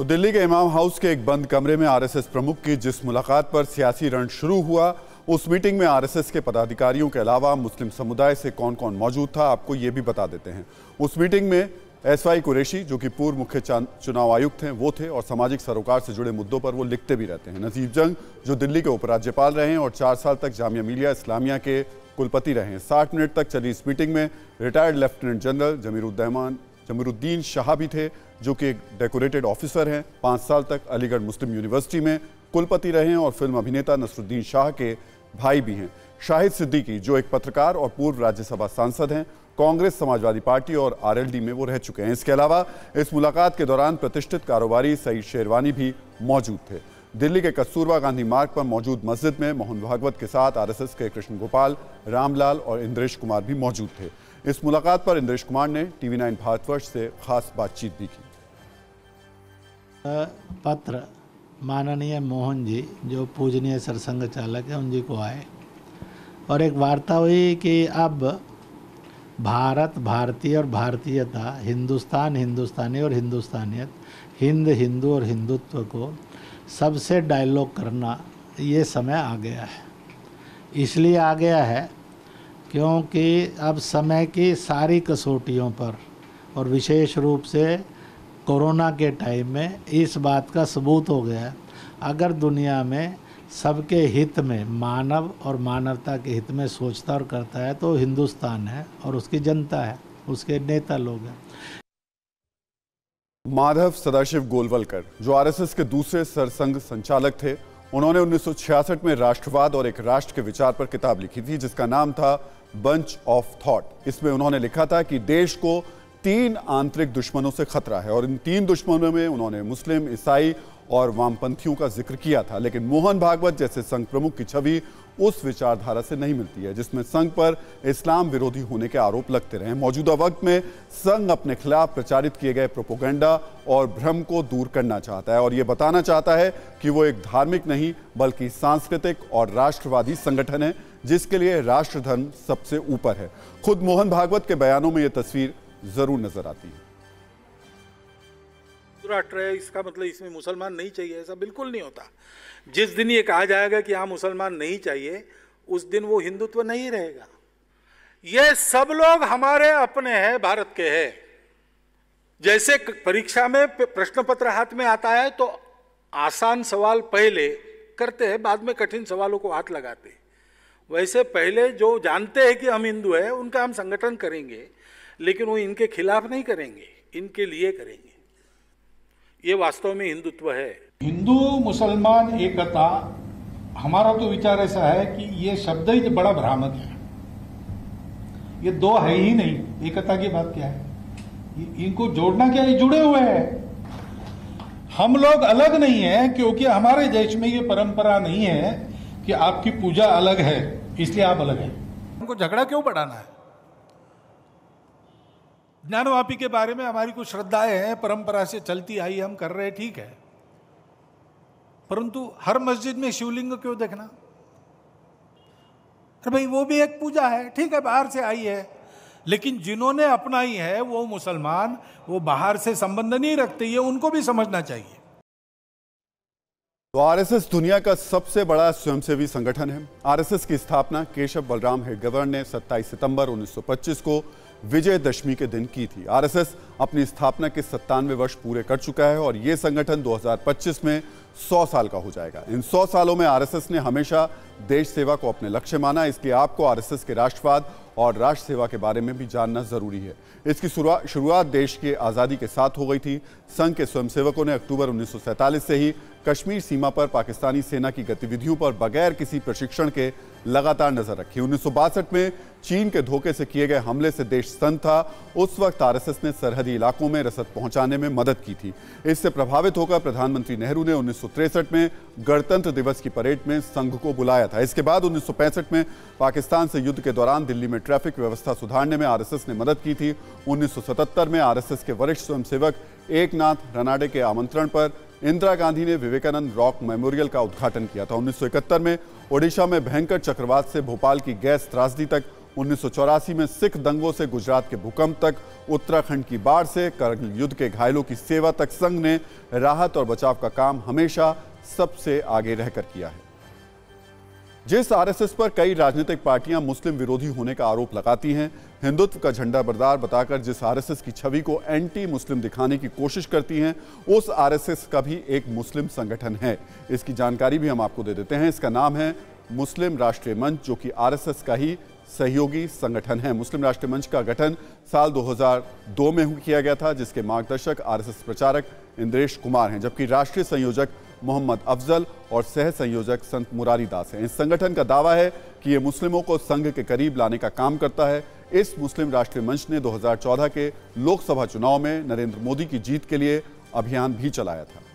तो दिल्ली के इमाम हाउस के एक बंद कमरे में आरएसएस प्रमुख की जिस मुलाकात पर सियासी रण शुरू हुआ, उस मीटिंग में आरएसएस के पदाधिकारियों के अलावा मुस्लिम समुदाय से कौन कौन मौजूद था आपको ये भी बता देते हैं। उस मीटिंग में SY कुरैशी जो कि पूर्व मुख्य चुनाव आयुक्त हैं वो थे और सामाजिक सरोकार से जुड़े मुद्दों पर वो लिखते भी रहते हैं। नजीब जंग जो दिल्ली के उपराज्यपाल रहे हैं और 4 साल तक जामिया मिलिया इस्लामिया के कुलपति रहे हैं। 60 मिनट तक चली इस मीटिंग में retired lieutenant general Zamiruddin Shah भी थे जो कि एक डेकोरेटेड ऑफिसर हैं, 5 साल तक अलीगढ़ मुस्लिम यूनिवर्सिटी में कुलपति रहे हैं और फिल्म अभिनेता नसरुद्दीन शाह के भाई भी हैं। शाहिद सिद्दीकी जो एक पत्रकार और पूर्व राज्यसभा सांसद हैं, कांग्रेस, समाजवादी पार्टी और RLD में वो रह चुके हैं। इसके अलावा इस मुलाकात के दौरान प्रतिष्ठित कारोबारी सईद शेरवानी भी मौजूद थे। दिल्ली के कस्तूरबा गांधी मार्ग पर मौजूद मस्जिद में मोहन भागवत के साथ RSS के कृष्ण गोपाल, रामलाल और इंद्रेश कुमार भी मौजूद थे। इस मुलाकात पर इंद्रेश कुमार ने TV9 भारतवर्ष से खास बातचीत भी की। पत्र माननीय मोहन जी जो पूजनीय सरसंघ चालक है उन जी को आए और एक वार्ता हुई कि अब भारत, भारतीय और भारतीयता, हिंदुस्तान, हिंदुस्तानी और हिंदुस्तानियत, हिंद, हिंदू और हिंदुत्व को सबसे डायलॉग करना ये समय आ गया है। इसलिए आ गया है क्योंकि अब समय की सारी कसौटियों पर और विशेष रूप से कोरोना के टाइम में इस बात का सबूत हो गया है, अगर दुनिया में सबके हित में, मानव और मानवता के हित में सोचता और करता है तो हिंदुस्तान है और उसकी जनता है, उसके नेता लोग हैं। माधव सदाशिव गोलवलकर जो RSS के दूसरे सरसंघ संचालक थे, उन्होंने 1966 में राष्ट्रवाद और एक राष्ट्र के विचार पर किताब लिखी थी जिसका नाम था बंच ऑफ थॉट। इसमें उन्होंने लिखा था कि देश को 3 आंतरिक दुश्मनों से खतरा है और इन 3 दुश्मनों में उन्होंने मुस्लिम, ईसाई और वामपंथियों का जिक्र किया था। लेकिन मोहन भागवत जैसे संघ प्रमुख की छवि उस विचारधारा से नहीं मिलती है जिसमें संघ पर इस्लाम विरोधी होने के आरोप लगते रहे। मौजूदा वक्त में संघ अपने खिलाफ प्रचारित किए गए प्रोपोगंडा और भ्रम को दूर करना चाहता है और ये बताना चाहता है कि वो एक धार्मिक नहीं बल्कि सांस्कृतिक और राष्ट्रवादी संगठन है जिसके लिए राष्ट्र धर्म सबसे ऊपर है। खुद मोहन भागवत के बयानों में ये तस्वीर जरूर नजर आती है। राष्ट्र है इसका मतलब इसमें मुसलमान नहीं चाहिए, ऐसा बिल्कुल नहीं होता। जिस दिन ये कहा जाएगा कि हाँ मुसलमान नहीं चाहिए उस दिन वो हिंदुत्व नहीं रहेगा। ये सब लोग हमारे अपने हैं, भारत के हैं। जैसे परीक्षा में प्रश्न पत्र हाथ में आता है तो आसान सवाल पहले करते हैं, बाद में कठिन सवालों को हाथ लगाते हैं। वैसे पहले जो जानते हैं कि हम हिंदू हैं उनका हम संगठन करेंगे, लेकिन वो इनके खिलाफ नहीं करेंगे, इनके लिए करेंगे। ये वास्तव में हिंदुत्व है। हिंदू मुसलमान एकता, हमारा तो विचार ऐसा है कि ये शब्द ही बड़ा भ्रामक है। ये दो है ही नहीं, एकता की बात क्या है? इनको जोड़ना क्या है? जुड़े हुए हैं। हम लोग अलग नहीं है क्योंकि हमारे देश में ये परंपरा नहीं है कि आपकी पूजा अलग है इसलिए आप अलग हैं। हमको झगड़ा क्यों बढ़ाना है? ज्ञानवापी के बारे में हमारी कुछ श्रद्धाएं हैं, परंपरा से चलती आई, हम कर रहे हैं, ठीक है, परंतु हर मस्जिद में शिवलिंग क्यों देखना? अरे भाई वो भी एक पूजा है, ठीक है, बाहर से आई है, लेकिन जिन्होंने अपनाई है वो मुसलमान, वो बाहर से संबंध नहीं रखते, ये उनको भी समझना चाहिए। तो RSS दुनिया का सबसे बड़ा स्वयंसेवी संगठन है। RSS की स्थापना केशव बलराम हेडगेवर ने 27 सितंबर 1925 को विजयदशमी के दिन की थी। RSS अपनी स्थापना के 97 वर्ष पूरे कर चुका है और ये संगठन 2025 में 100 साल का हो जाएगा। इन 100 सालों में RSS ने हमेशा देश सेवा को अपने लक्ष्य माना। इसलिए आपको RSS के राष्ट्रवाद और राष्ट्र सेवा के बारे में भी जानना जरूरी है। इसकी शुरुआत देश की आज़ादी के साथ हो गई थी। संघ के स्वयंसेवकों ने अक्टूबर 1947 से ही कश्मीर सीमा पर पाकिस्तानी सेना की गतिविधियों पर बगैर किसी प्रशिक्षण के लगातार नजर रखी। 1962 में चीन के धोखे से किए गए हमले से देश सन्न था। उस वक्त RSS ने सरहदी इलाकों में रसद पहुंचाने में मदद की थी। इससे प्रभावित होकर प्रधानमंत्री नेहरू ने 1963 में गणतंत्र दिवस की परेड में संघ को बुलाया था। इसके बाद 1965 में पाकिस्तान से युद्ध के दौरान दिल्ली में ट्रैफिक व्यवस्था सुधारने में RSS ने मदद की थी। 1977 में RSS के वरिष्ठ स्वयंसेवक एकनाथ रनाडे के आमंत्रण पर इंदिरा गांधी ने विवेकानंद रॉक मेमोरियल का उद्घाटन किया था। 1971 में ओडिशा में भयंकर चक्रवात से भोपाल की गैस त्रासदी तक 1984 में सिख दंगों से गुजरात के भूकंप तक, उत्तराखंड की बाढ़ से करगिल युद्ध के घायलों की सेवा तक संघ ने राहत और बचाव का काम हमेशा सबसे आगे रहकर किया है। जिस आरएसएस पर कई राजनीतिक पार्टियां मुस्लिम विरोधी होने का आरोप लगाती हैं, हिंदुत्व का झंडा बरदार बताकर जिस आरएसएस की छवि को एंटी मुस्लिम दिखाने की कोशिश करती हैं, उस आरएसएस का भी एक मुस्लिम संगठन है। इसकी जानकारी भी हम आपको दे देते हैं। इसका नाम है मुस्लिम राष्ट्रीय मंच, जो कि आरएसएस का ही सहयोगी संगठन है। मुस्लिम राष्ट्रीय मंच का गठन साल 2002 में किया गया था, जिसके मार्गदर्शक आरएसएस प्रचारक इंद्रेश कुमार हैं, जबकि राष्ट्रीय संयोजक मोहम्मद अफजल और सह संयोजक संत मुरारी दास हैं। इस संगठन का दावा है कि ये मुस्लिमों को संघ के करीब लाने का काम करता है। इस मुस्लिम राष्ट्रीय मंच ने 2014 के लोकसभा चुनाव में नरेंद्र मोदी की जीत के लिए अभियान भी चलाया था।